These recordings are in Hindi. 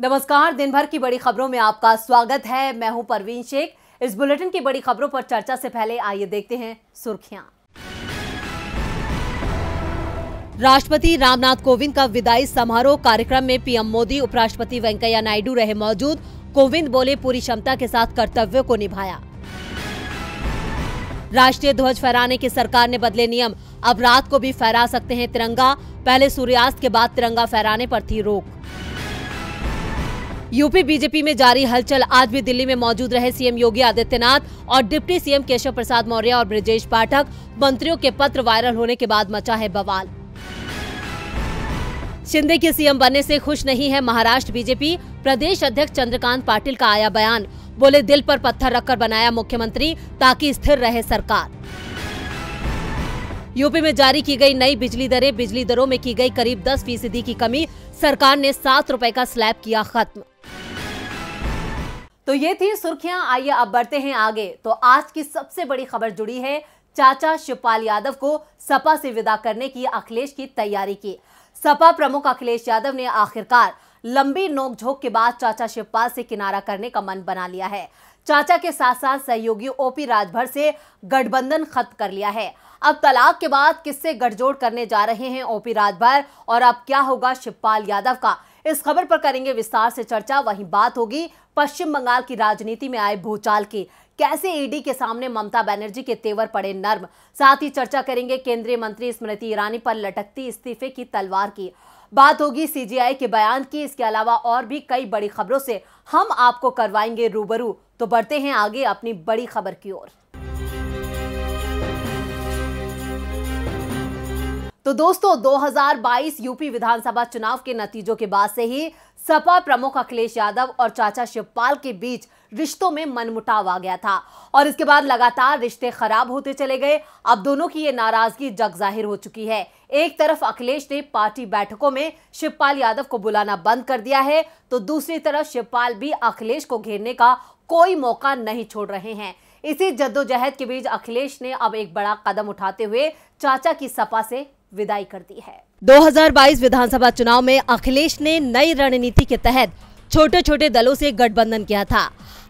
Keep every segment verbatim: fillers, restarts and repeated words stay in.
नमस्कार, दिन भर की बड़ी खबरों में आपका स्वागत है। मैं हूं परवीन शेख। इस बुलेटिन की बड़ी खबरों पर चर्चा से पहले आइए देखते हैं सुर्खियां। राष्ट्रपति रामनाथ कोविंद का विदाई समारोह कार्यक्रम में पीएम मोदी, उपराष्ट्रपति वेंकैया नायडू रहे मौजूद। कोविंद बोले, पूरी क्षमता के साथ कर्तव्यों को निभाया। राष्ट्रीय ध्वज फहराने की सरकार ने बदले नियम, अब रात को भी फहरा सकते हैं तिरंगा। पहले सूर्यास्त के बाद तिरंगा फहराने पर थी रोक। यूपी बीजेपी में जारी हलचल, आज भी दिल्ली में मौजूद रहे सीएम योगी आदित्यनाथ और डिप्टी सीएम केशव प्रसाद मौर्य और ब्रिजेश पाठक। मंत्रियों के पत्र वायरल होने के बाद मचा है बवाल। शिंदे के सीएम बनने से खुश नहीं है महाराष्ट्र बीजेपी, प्रदेश अध्यक्ष चंद्रकांत पाटिल का आया बयान। बोले, दिल पर पत्थर रखकर बनाया मुख्यमंत्री ताकि स्थिर रहे सरकार। यूपी में जारी की गई नई बिजली दरें, बिजली दरों में की गई करीब दस फीसदी की कमी। सरकार ने सात रुपए का स्लैब किया खत्म। तो ये थी सुर्खियां, आइए अब बढ़ते हैं आगे। तो आज की सबसे बड़ी खबर जुड़ी है चाचा शिवपाल यादव को सपा से विदा करने की अखिलेश की तैयारी की। सपा प्रमुख अखिलेश यादव ने आखिरकार लंबी नोकझोंक के बाद चाचा शिवपाल से किनारा करने का मन बना लिया है। चाचा के साथ साथ सहयोगी ओपी राजभर से गठबंधन खत्म कर लिया है। अब तलाक के बाद किससे गठजोड़ करने जा रहे हैं ओपी राजभर और अब क्या होगा शिवपाल यादव का, इस खबर पर करेंगे विस्तार से चर्चा। वहीं बात होगी पश्चिम बंगाल की राजनीति में आए भूचाल की, कैसे ईडी के सामने ममता बनर्जी के तेवर पड़े नर्म। साथ ही चर्चा करेंगे केंद्रीय मंत्री स्मृति ईरानी पर लटकती इस्तीफे की तलवार की। बात होगी सीजीआई के बयान की। इसके अलावा और भी कई बड़ी खबरों से हम आपको करवाएंगे रूबरू। तो बढ़ते हैं आगे अपनी बड़ी खबर की ओर। तो दोस्तों, दो हज़ार बाईस यूपी विधानसभा चुनाव के नतीजों के बाद से ही सपा प्रमुख अखिलेश यादव और चाचा शिवपाल के बीच रिश्तों में मनमुटाव आ गया था और इसके बाद लगातार रिश्ते खराब होते चले गए। अब दोनों की ये नाराजगी जग जाहिर हो चुकी है। एक तरफ अखिलेश ने पार्टी बैठकों में शिवपाल यादव को बुलाना बंद कर दिया है, तो दूसरी तरफ शिवपाल भी अखिलेश को घेरने का कोई मौका नहीं छोड़ रहे हैं। इसी जद्दोजहद के बीच अखिलेश ने अब एक बड़ा कदम उठाते हुए चाचा की सपा से विदाई कर दी है। दो हज़ार बाईस विधानसभा चुनाव में अखिलेश ने नई रणनीति के तहत छोटे छोटे दलों से गठबंधन किया था।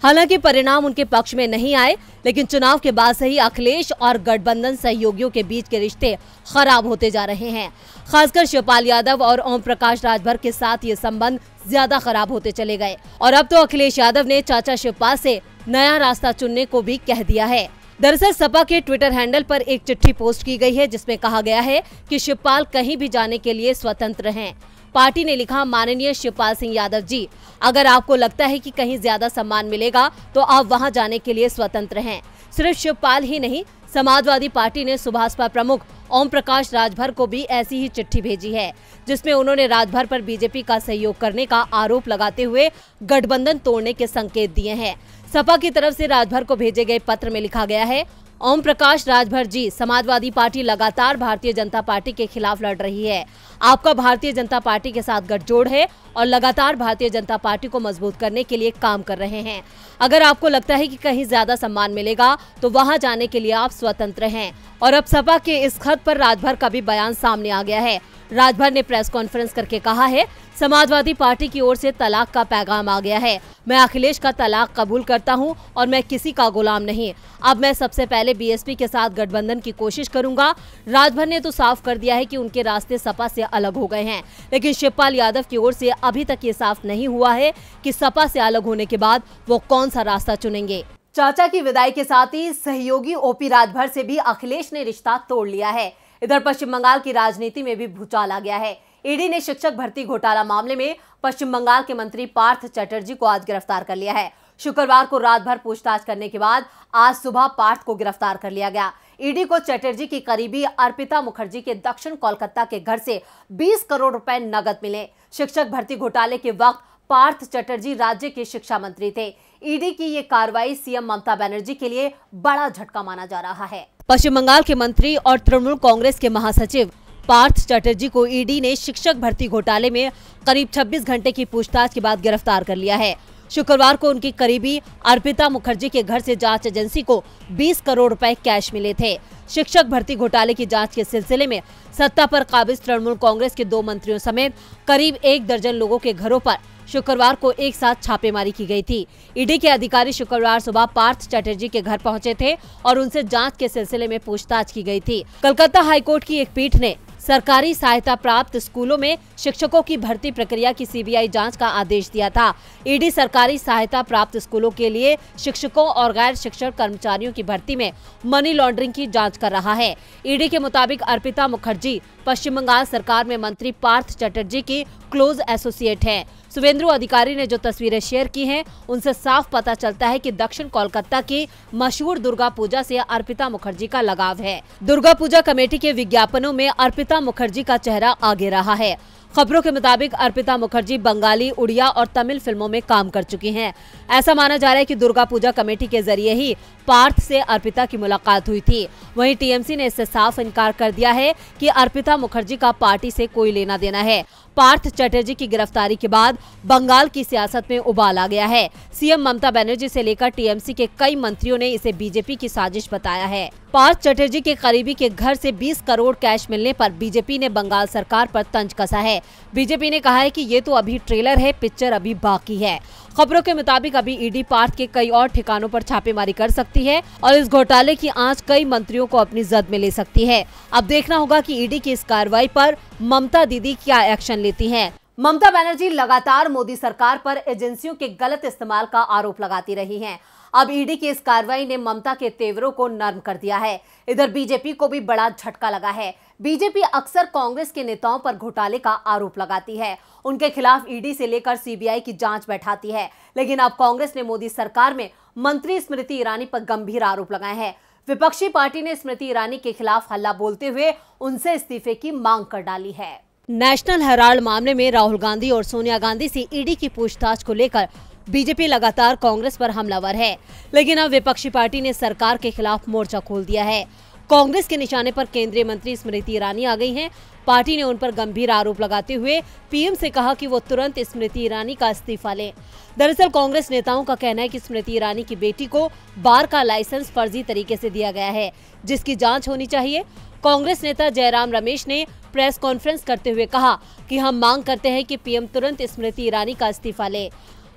हालांकि परिणाम उनके पक्ष में नहीं आए, लेकिन चुनाव के बाद से ही अखिलेश और गठबंधन सहयोगियों के बीच के रिश्ते खराब होते जा रहे हैं। खासकर शिवपाल यादव और ओम प्रकाश राजभर के साथ ये संबंध ज्यादा खराब होते चले गए और अब तो अखिलेश यादव ने चाचा शिवपाल से नया रास्ता चुनने को भी कह दिया है। दरअसल सपा के ट्विटर हैंडल पर एक चिट्ठी पोस्ट की गई है जिसमें कहा गया है कि शिवपाल कहीं भी जाने के लिए स्वतंत्र हैं। पार्टी ने लिखा, माननीय शिवपाल सिंह यादव जी, अगर आपको लगता है कि कहीं ज्यादा सम्मान मिलेगा तो आप वहां जाने के लिए स्वतंत्र हैं। सिर्फ शिवपाल ही नहीं, समाजवादी पार्टी ने सुभाषपा प्रमुख ओम प्रकाश राजभर को भी ऐसी ही चिट्ठी भेजी है जिसमें उन्होंने राजभर पर बीजेपी का सहयोग करने का आरोप लगाते हुए गठबंधन तोड़ने के संकेत दिए हैं। सपा की तरफ से राजभर को भेजे गए पत्र में लिखा गया है, ओम प्रकाश राजभर जी, समाजवादी पार्टी लगातार भारतीय जनता पार्टी के खिलाफ लड़ रही है। आपका भारतीय जनता पार्टी के साथ गठजोड़ है और लगातार भारतीय जनता पार्टी को मजबूत करने के लिए काम कर रहे हैं। अगर आपको लगता है कि कहीं ज्यादा सम्मान मिलेगा तो वहां जाने के लिए आप स्वतंत्र हैं। और अब सपा के इस खत पर राजभर का भी बयान सामने आ गया है। राजभर ने प्रेस कॉन्फ्रेंस करके कहा है, समाजवादी पार्टी की ओर से तलाक का पैगाम आ गया है। मैं अखिलेश का तलाक कबूल करता हूं और मैं किसी का गुलाम नहीं। अब मैं सबसे पहले बीएसपी के साथ गठबंधन की कोशिश करूंगा। राजभर ने तो साफ कर दिया है कि उनके रास्ते सपा से अलग हो गए हैं, लेकिन शिवपाल यादव की ओर से अभी तक ये साफ नहीं हुआ है कि सपा से अलग होने के बाद वो कौन सा रास्ता चुनेंगे। चाचा की विदाई के साथ ही सहयोगी ओपी राजभर से भी अखिलेश ने रिश्ता तोड़ लिया है। इधर पश्चिम बंगाल की राजनीति में भी भूचाल आ गया है। ईडी ने शिक्षक भर्ती घोटाला मामले में पश्चिम बंगाल के मंत्री पार्थ चटर्जी को आज गिरफ्तार कर लिया है। शुक्रवार को रात भर पूछताछ करने के बाद आज सुबह पार्थ को गिरफ्तार कर लिया गया। ईडी को चटर्जी की करीबी अर्पिता मुखर्जी के दक्षिण कोलकाता के घर से बीस करोड़ रुपए नकद मिले। शिक्षक भर्ती घोटाले के वक्त पार्थ चटर्जी राज्य के शिक्षा मंत्री थे। ईडी की ये कार्रवाई सीएम ममता बनर्जी के लिए बड़ा झटका माना जा रहा है। पश्चिम बंगाल के मंत्री और तृणमूल कांग्रेस के महासचिव पार्थ चटर्जी को ईडी ने शिक्षक भर्ती घोटाले में करीब छब्बीस घंटे की पूछताछ के बाद गिरफ्तार कर लिया है। शुक्रवार को उनकी करीबी अर्पिता मुखर्जी के घर से जांच एजेंसी को बीस करोड़ रुपए कैश मिले थे। शिक्षक भर्ती घोटाले की जांच के सिलसिले में सत्ता पर काबिज तृणमूल कांग्रेस के दो मंत्रियों समेत करीब एक दर्जन लोगों के घरों पर शुक्रवार को एक साथ छापेमारी की गई थी। ईडी के अधिकारी शुक्रवार सुबह पार्थ चटर्जी के घर पहुंचे थे और उनसे जांच के सिलसिले में पूछताछ की गई थी। कलकत्ता हाईकोर्ट की एक पीठ ने सरकारी सहायता प्राप्त स्कूलों में शिक्षकों की भर्ती प्रक्रिया की सीबीआई जांच का आदेश दिया था। ईडी सरकारी सहायता प्राप्त स्कूलों के लिए शिक्षकों और गैर शिक्षक कर्मचारियों की भर्ती में मनी लॉन्ड्रिंग की जांच कर रहा है। ईडी के मुताबिक अर्पिता मुखर्जी पश्चिम बंगाल सरकार में मंत्री पार्थ चटर्जी की क्लोज एसोसिएट है। सुवेंद्रू अधिकारी ने जो तस्वीरें शेयर की हैं, उनसे साफ पता चलता है कि दक्षिण कोलकाता की मशहूर दुर्गा पूजा से अर्पिता मुखर्जी का लगाव है। दुर्गा पूजा कमेटी के विज्ञापनों में अर्पिता मुखर्जी का चेहरा आगे रहा है। खबरों के मुताबिक अर्पिता मुखर्जी बंगाली, उड़िया और तमिल फिल्मों में काम कर चुकी हैं। ऐसा माना जा रहा है कि दुर्गा पूजा कमेटी के जरिए ही पार्थ से अर्पिता की मुलाकात हुई थी। वहीं टीएमसी ने इससे साफ इनकार कर दिया है कि अर्पिता मुखर्जी का पार्टी से कोई लेना देना है। पार्थ चटर्जी की गिरफ्तारी के बाद बंगाल की सियासत में उबाल आ गया है। सीएम ममता बनर्जी से लेकर टीएमसी के कई मंत्रियों ने इसे बीजेपी की साजिश बताया है। पार्थ चटर्जी के करीबी के घर से बीस करोड़ कैश मिलने पर बीजेपी ने बंगाल सरकार पर तंज कसा है। बीजेपी ने कहा है कि ये तो अभी ट्रेलर है, पिक्चर अभी बाकी है। खबरों के मुताबिक अभी ईडी पार्थ के कई और ठिकानों पर छापेमारी कर सकती है और इस घोटाले की आंच कई मंत्रियों को अपनी जद में ले सकती है। अब देखना होगा कि ईडी की इस कार्रवाई पर ममता दीदी क्या एक्शन लेती है। ममता बनर्जी लगातार मोदी सरकार पर एजेंसियों के गलत इस्तेमाल का आरोप लगाती रही है। अब ईडी की इस कार्रवाई ने ममता के तेवरों को नर्म कर दिया है। इधर बीजेपी को भी बड़ा झटका लगा है। बीजेपी अक्सर कांग्रेस के नेताओं पर घोटाले का आरोप लगाती है, उनके खिलाफ ईडी से लेकर सीबीआई की जांच बैठाती है, लेकिन अब कांग्रेस ने मोदी सरकार में मंत्री स्मृति ईरानी पर गंभीर आरोप लगाए हैं। विपक्षी पार्टी ने स्मृति ईरानी के खिलाफ हल्ला बोलते हुए उनसे इस्तीफे की मांग कर डाली है। नेशनल हेराल्ड मामले में राहुल गांधी और सोनिया गांधी से ईडी की पूछताछ को लेकर बीजेपी लगातार कांग्रेस पर हमलावर है, लेकिन अब विपक्षी पार्टी ने सरकार के खिलाफ मोर्चा खोल दिया है। कांग्रेस के निशाने पर केंद्रीय मंत्री स्मृति ईरानी आ गई हैं। पार्टी ने उन पर गंभीर आरोप लगाते हुए पीएम से कहा कि वो तुरंत स्मृति ईरानी का इस्तीफा लें। दरअसल कांग्रेस नेताओं का कहना है कि स्मृति ईरानी की बेटी को बार का लाइसेंस फर्जी तरीके से दिया गया है, जिसकी जांच होनी चाहिए। कांग्रेस नेता जयराम रमेश ने प्रेस कॉन्फ्रेंस करते हुए कहा कि हम मांग करते हैं कि पीएम तुरंत स्मृति ईरानी का इस्तीफा लें।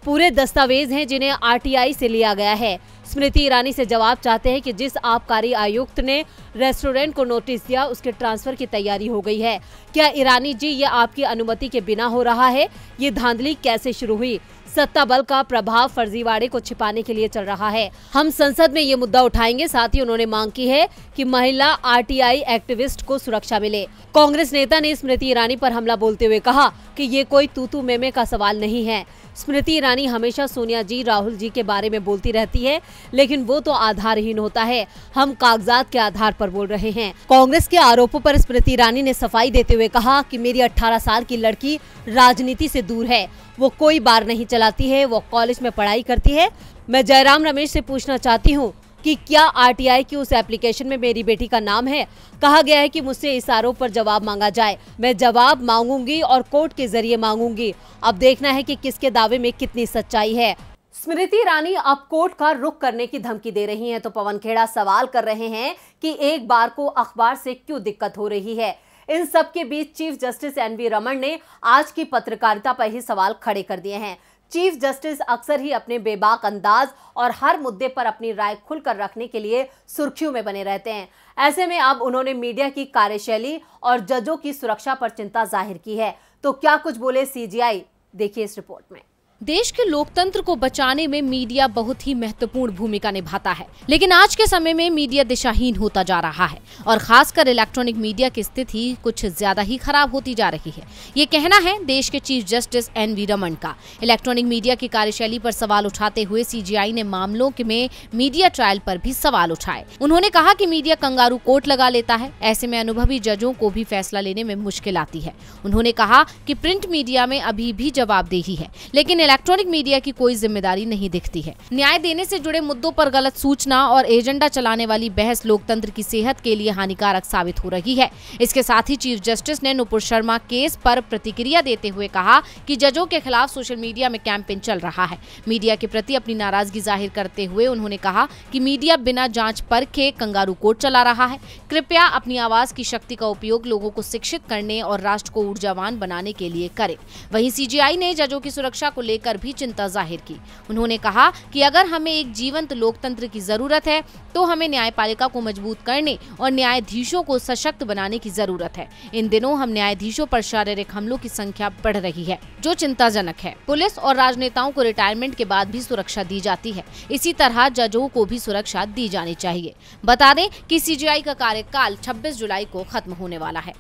पूरे दस्तावेज हैं जिन्हें आरटीआई से लिया गया है। स्मृति ईरानी से जवाब चाहते हैं कि जिस आबकारी आयुक्त ने रेस्टोरेंट को नोटिस दिया, उसके ट्रांसफर की तैयारी हो गई है क्या? ईरानी जी, ये आपकी अनुमति के बिना हो रहा है। ये धांधली कैसे शुरू हुई? सत्ता बल का प्रभाव फर्जीवाड़े को छिपाने के लिए चल रहा है। हम संसद में ये मुद्दा उठाएंगे। साथ ही उन्होंने मांग की है कि महिला आरटीआई एक्टिविस्ट को सुरक्षा मिले। कांग्रेस नेता ने स्मृति ईरानी पर हमला बोलते हुए कहा कि ये कोई तूतू मेमे का सवाल नहीं है। स्मृति ईरानी हमेशा सोनिया जी, राहुल जी के बारे में बोलती रहती है, लेकिन वो तो आधारहीन होता है। हम कागजात के आधार पर बोल रहे हैं। कांग्रेस के आरोपों पर स्मृति ईरानी ने सफाई देते हुए कहा कि मेरी अठारह साल की लड़की राजनीति से दूर है, वो कोई बार नहीं चलाती है, वो कॉलेज में पढ़ाई करती है। मैं जयराम रमेश से पूछना चाहती हूँ कि क्या आरटीआई की उस एप्लीकेशन में मेरी बेटी का नाम है? कहा गया है कि मुझसे इस आरोप पर जवाब मांगा जाए। मैं जवाब मांगूंगी और कोर्ट के जरिए मांगूंगी। अब देखना है कि किसके दावे में कितनी सच्चाई है। स्मृति ईरानी अब कोर्ट का रुख करने की धमकी दे रही हैं, तो पवन खेड़ा सवाल कर रहे हैं कि एक बार को अखबार से क्यों दिक्कत हो रही है। इन सब के बीच chief justice N V Raman ने आज की पत्रकारिता पर ही सवाल खड़े कर दिए हैं। चीफ जस्टिस अक्सर ही अपने बेबाक अंदाज और हर मुद्दे पर अपनी राय खुलकर रखने के लिए सुर्खियों में बने रहते हैं। ऐसे में अब उन्होंने मीडिया की कार्यशैली और जजों की सुरक्षा पर चिंता जाहिर की है। तो क्या कुछ बोले सीजीआई, देखिए इस रिपोर्ट में। देश के लोकतंत्र को बचाने में मीडिया बहुत ही महत्वपूर्ण भूमिका निभाता है, लेकिन आज के समय में मीडिया दिशाहीन होता जा रहा है और खासकर इलेक्ट्रॉनिक मीडिया की स्थिति कुछ ज्यादा ही खराब होती जा रही है। ये कहना है देश के chief justice N V Raman का। इलेक्ट्रॉनिक मीडिया की कार्यशैली पर सवाल उठाते हुए सीजीआई ने मामलों में मीडिया ट्रायल पर भी सवाल उठाए। उन्होंने कहा कि मीडिया कंगारू कोर्ट लगा लेता है, ऐसे में अनुभवी जजों को भी फैसला लेने में मुश्किल आती है। उन्होंने कहा कि प्रिंट मीडिया में अभी भी जवाबदेही है, लेकिन इलेक्ट्रॉनिक मीडिया की कोई जिम्मेदारी नहीं दिखती है। न्याय देने से जुड़े मुद्दों पर गलत सूचना और एजेंडा चलाने वाली बहस लोकतंत्र की सेहत के लिए हानिकारक साबित हो रही है। इसके साथ ही चीफ जस्टिस ने नुपुर शर्मा केस पर प्रतिक्रिया देते हुए कहा कि जजों के खिलाफ सोशल मीडिया में कैंपेन चल रहा है। मीडिया के प्रति अपनी नाराजगी जाहिर करते हुए उन्होंने कहा कि मीडिया बिना जांच परखे कंगारू कोर्ट चला रहा है। कृपया अपनी आवाज की शक्ति का उपयोग लोगों को शिक्षित करने और राष्ट्र को ऊर्जावान बनाने के लिए करें। वहीं सीजीआई ने जजों की सुरक्षा को लेकर भी चिंता जाहिर की। उन्होंने कहा कि अगर हमें एक जीवंत लोकतंत्र की जरूरत है तो हमें न्यायपालिका को मजबूत करने और न्यायाधीशों को सशक्त बनाने की जरूरत है। इन दिनों हम न्यायाधीशों पर शारीरिक हमलों की संख्या बढ़ रही है जो चिंताजनक है। पुलिस और राजनेताओं को रिटायरमेंट के बाद भी सुरक्षा दी जाती है, इसी तरह जजों को भी सुरक्षा दी जानी चाहिए। बता दें कि सीजीआई का कार्यकाल छब्बीस जुलाई को खत्म होने वाला है।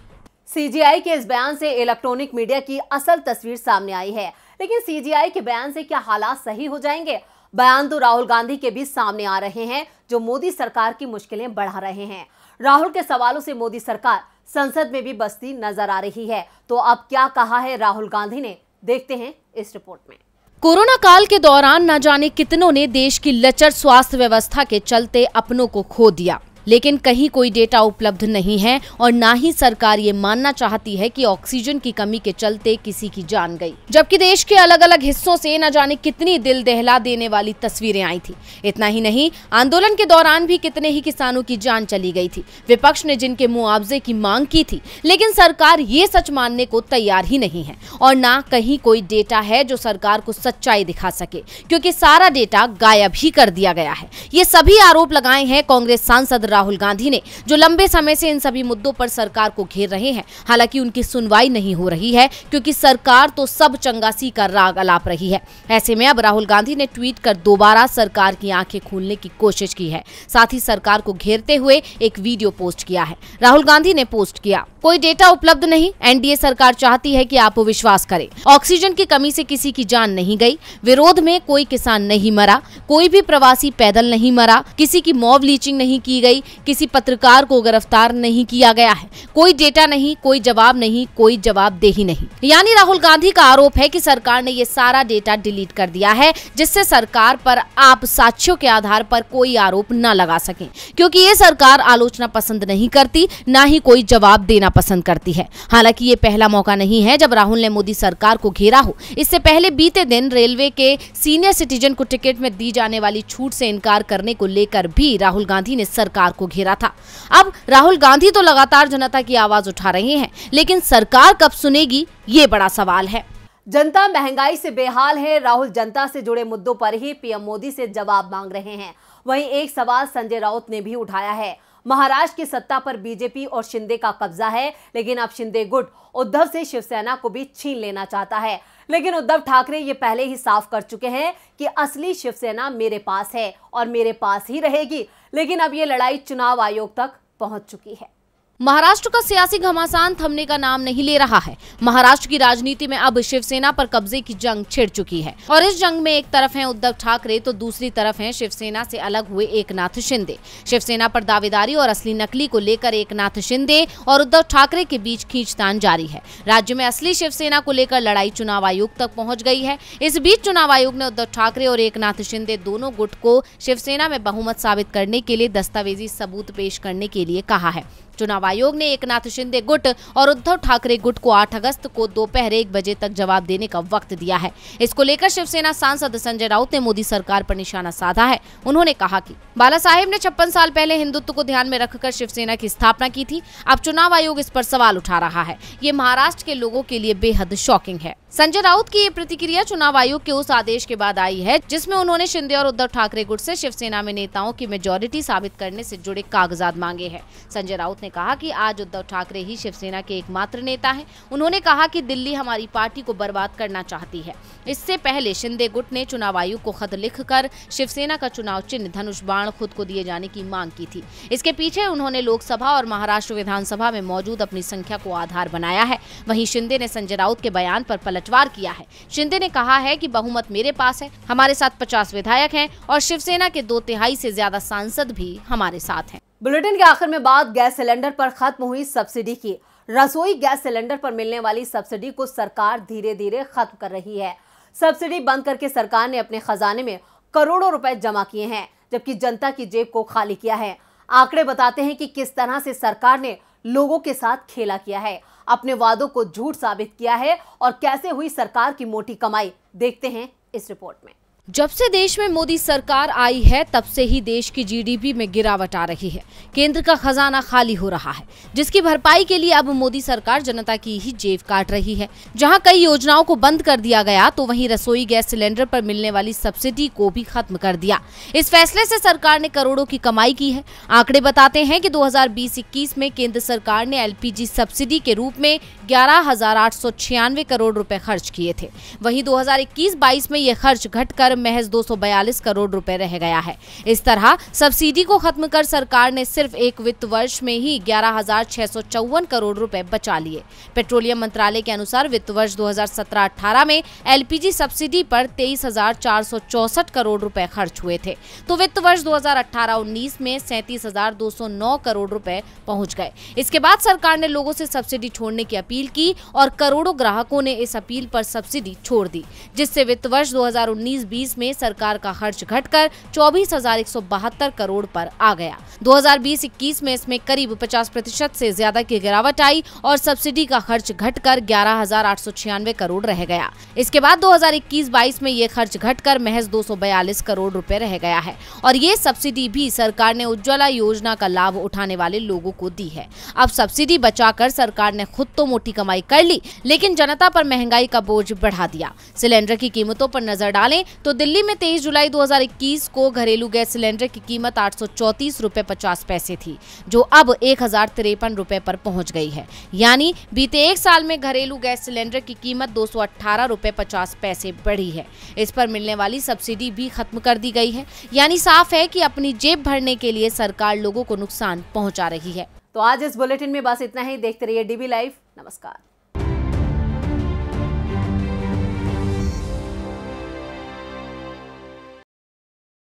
सीजीआई के इस बयान से इलेक्ट्रॉनिक मीडिया की असल तस्वीर सामने आई है, लेकिन सीजीआई के बयान से क्या हालात सही हो जाएंगे? बयान तो राहुल गांधी के भी सामने आ रहे हैं जो मोदी सरकार की मुश्किलें बढ़ा रहे हैं। राहुल के सवालों से मोदी सरकार संसद में भी बसती नजर आ रही है। तो अब क्या कहा है राहुल गांधी ने, देखते हैं इस रिपोर्ट में। कोरोना काल के दौरान न जाने कितनों ने देश की लचर स्वास्थ्य व्यवस्था के चलते अपनों को खो दिया, लेकिन कहीं कोई डेटा उपलब्ध नहीं है और ना ही सरकार ये मानना चाहती है कि ऑक्सीजन की कमी के चलते किसी की जान गई। जबकि देश के अलग अलग हिस्सों से न जाने कितनी दिल दहला देने वाली तस्वीरें आई थी। इतना ही नहीं, आंदोलन के दौरान भी कितने ही किसानों की जान चली गई थी। विपक्ष ने जिनके मुआवजे की मांग की थी, लेकिन सरकार ये सच मानने को तैयार ही नहीं है और ना कहीं कोई डेटा है जो सरकार को सच्चाई दिखा सके, क्योंकि सारा डेटा गायब ही कर दिया गया है। ये सभी आरोप लगाए हैं कांग्रेस सांसद राहुल गांधी ने, जो लंबे समय से इन सभी मुद्दों पर सरकार को घेर रहे हैं। हालांकि उनकी सुनवाई नहीं हो रही है क्योंकि सरकार तो सब चंगासी का राग अलाप रही है। ऐसे में अब राहुल गांधी ने ट्वीट कर दोबारा सरकार की आंखें खोलने की कोशिश की है। साथ ही सरकार को घेरते हुए एक वीडियो पोस्ट किया है। राहुल गांधी ने पोस्ट किया, कोई डेटा उपलब्ध नहीं, एनडीए सरकार चाहती है कि आप विश्वास करें। ऑक्सीजन की कमी से किसी की जान नहीं गई, विरोध में कोई किसान नहीं मरा, कोई भी प्रवासी पैदल नहीं मरा, किसी की मॉब लीचिंग नहीं की गई, किसी पत्रकार को गिरफ्तार नहीं किया गया है, कोई डेटा नहीं, कोई जवाब नहीं, कोई जवाबदेही नहीं। यानी राहुल गांधी का आरोप है कि सरकार ने ये सारा डेटा डिलीट कर दिया है, जिससे सरकार पर आप साक्ष्यों के आधार पर कोई आरोप न लगा सकें, क्योंकि ये सरकार आलोचना पसंद नहीं करती, ना ही कोई जवाब देना पसंद करती है। हालांकि ये पहला मौका नहीं है जब राहुल ने मोदी सरकार को घेरा हो। इससे पहले बीते दिन रेलवे के सीनियर सिटीजन को टिकट में दी जाने वाली छूट से इनकार करने को लेकर भी राहुल गांधी ने सरकार को घेरा था। अब राहुल गांधी तो लगातार जनता की आवाज उठा रहे हैं, लेकिन सरकार कब सुनेगी, ये बड़ा सवाल है। जनता महंगाई से बेहाल है। राहुल जनता से जुड़े मुद्दों पर ही पीएम मोदी से जवाब मांग रहे हैं। वहीं एक सवाल संजय राउत ने भी उठाया है। महाराष्ट्र की सत्ता पर बीजेपी और शिंदे का कब्जा है, लेकिन अब शिंदे गुट उद्धव से शिवसेना को भी छीन लेना चाहता है। लेकिन उद्धव ठाकरे ये पहले ही साफ कर चुके हैं कि असली शिवसेना मेरे पास है और मेरे पास ही रहेगी। लेकिन अब ये लड़ाई चुनाव आयोग तक पहुंच चुकी है। महाराष्ट्र का सियासी घमासान थमने का नाम नहीं ले रहा है। महाराष्ट्र की राजनीति में अब शिवसेना पर कब्जे की जंग छिड़ चुकी है और इस जंग में एक तरफ हैं उद्धव ठाकरे तो दूसरी तरफ हैं शिवसेना से अलग हुए एकनाथ शिंदे। शिवसेना पर दावेदारी और असली नकली को लेकर एकनाथ शिंदे और उद्धव ठाकरे के बीच खींचतान जारी है। राज्य में असली शिवसेना को लेकर लड़ाई चुनाव आयोग तक पहुँच गई है। इस बीच चुनाव आयोग ने उद्धव ठाकरे और एकनाथ शिंदे दोनों गुट को शिवसेना में बहुमत साबित करने के लिए दस्तावेजी सबूत पेश करने के लिए कहा है। चुनाव आयोग ने एकनाथ शिंदे गुट और उद्धव ठाकरे गुट को आठ अगस्त को दोपहर एक बजे तक जवाब देने का वक्त दिया है। इसको लेकर शिवसेना सांसद संजय राउत ने मोदी सरकार पर निशाना साधा है। उन्होंने कहा कि बाला साहेब ने छप्पन साल पहले हिंदुत्व को ध्यान में रखकर शिवसेना की स्थापना की थी। अब चुनाव आयोग इस पर सवाल उठा रहा है। ये महाराष्ट्र के लोगों के लिए बेहद शॉकिंग है। संजय राउत की ये प्रतिक्रिया चुनाव आयोग के उस आदेश के बाद आई है जिसमें उन्होंने शिंदे और उद्धव ठाकरे गुट से शिवसेना में नेताओं की मेजोरिटी साबित करने से जुड़े कागजात मांगे हैं। संजय राउत ने कहा कि आज उद्धव ठाकरे ही शिवसेना के एकमात्र नेता हैं। उन्होंने कहा कि दिल्ली हमारी पार्टी को बर्बाद करना चाहती है। इससे पहले शिंदे गुट ने चुनाव आयोग को खत लिखकर शिवसेना का चुनाव चिन्ह धनुष बाण खुद को दिए जाने की मांग की थी। इसके पीछे उन्होंने लोकसभा और महाराष्ट्र विधानसभा में मौजूद अपनी संख्या को आधार बनाया है। वहीं शिंदे ने संजय राउत के बयान पर पलटवार किया है। शिंदे ने कहा है कि बहुमत मेरे पास है, हमारे साथ पचास विधायक हैं और शिवसेना के दो तिहाई से ज्यादा सांसद भी हमारे साथ हैं। बुलेटिन के आखिर में बात गैस सिलेंडर पर खत्म हुई सब्सिडी की। रसोई गैस सिलेंडर पर मिलने वाली सब्सिडी को सरकार धीरे धीरे खत्म कर रही है। सब्सिडी बंद करके सरकार ने अपने खजाने में करोड़ों रुपए जमा किए हैं, जबकि जनता की जेब को खाली किया है। आंकड़े बताते हैं कि किस तरह से सरकार ने लोगों के साथ खेला किया है, अपने वादों को झूठ साबित किया है और कैसे हुई सरकार की मोटी कमाई, देखते हैं इस रिपोर्ट में। जब से देश में मोदी सरकार आई है तब से ही देश की जीडीपी में गिरावट आ रही है। केंद्र का खजाना खाली हो रहा है, जिसकी भरपाई के लिए अब मोदी सरकार जनता की ही जेब काट रही है। जहां कई योजनाओं को बंद कर दिया गया तो वहीं रसोई गैस सिलेंडर पर मिलने वाली सब्सिडी को भी खत्म कर दिया। इस फैसले से सरकार ने करोड़ों की कमाई की है। आंकड़े बताते हैं कि दो हजार बीस इक्कीस में केंद्र सरकार ने एल पी जी सब्सिडी के रूप में ग्यारह हजार आठ सौ छियानवे करोड़ रूपए खर्च किए थे। वहीं दो हजार इक्कीस बाईस में यह खर्च घटकर महज दो सौ बयालीस करोड़ रुपए रह गया है। इस तरह सब्सिडी को खत्म कर सरकार ने सिर्फ एक वित्त वर्ष में ही ग्यारह हजार छह सौ चौवन करोड़ रुपए बचा लिए। पेट्रोलियम मंत्रालय के अनुसार वित्त वर्ष दो हजार सत्रह अठारह में एलपीजी सब्सिडी पर तेईस हजार चार सौ चौसठ करोड़ रुपए खर्च हुए थे, तो वित्त वर्ष दो हजार अठारह उन्नीस में सैंतीस हजार दो सौ नौ करोड़ रुपए पहुंच गए। इसके बाद सरकार ने लोगों से सब्सिडी छोड़ने की अपील की और करोड़ों ग्राहकों ने इस अपील पर सब्सिडी छोड़ दी, जिससे वित्त वर्ष दो हजार उन्नीस बीस में सरकार का खर्च घटकर चौबीस हजार एक सौ बहत्तर करोड़ पर आ गया। दो हजार बीस इक्कीस में इसमें करीब पचास प्रतिशत से ज्यादा की गिरावट आई और सब्सिडी का खर्च घटकर ग्यारह हजार आठ सौ छियानवे करोड़ रह गया। इसके बाद दो हजार इक्कीस बाईस में यह खर्च घटकर महज दो सौ बयालीस करोड़ रुपए रह गया है और ये सब्सिडी भी सरकार ने उज्ज्वला योजना का लाभ उठाने वाले लोगों को दी है। अब सब्सिडी बचाकर सरकार ने खुद तो मोटी कमाई कर ली, लेकिन जनता पर महंगाई का बोझ बढ़ा दिया। सिलेंडर की कीमतों पर नजर डालें तो दिल्ली में तेईस जुलाई दो हजार इक्कीस को घरेलू गैस सिलेंडर की कीमत आठ सौ चौतीस रुपए पचास पैसे थी, जो अब एक हजार तिरपन रुपए पर पहुंच गई है। यानी बीते एक साल में घरेलू गैस सिलेंडर की कीमत दो सौ अठारह रुपए पचास पैसे बढ़ी है। इस पर मिलने वाली सब्सिडी भी खत्म कर दी गई है। यानी साफ है कि अपनी जेब भरने के लिए सरकार लोगों को नुकसान पहुँचा रही है। तो आज इस बुलेटिन में बस इतना ही। देखते रहिए डीबी लाइव। नमस्कार।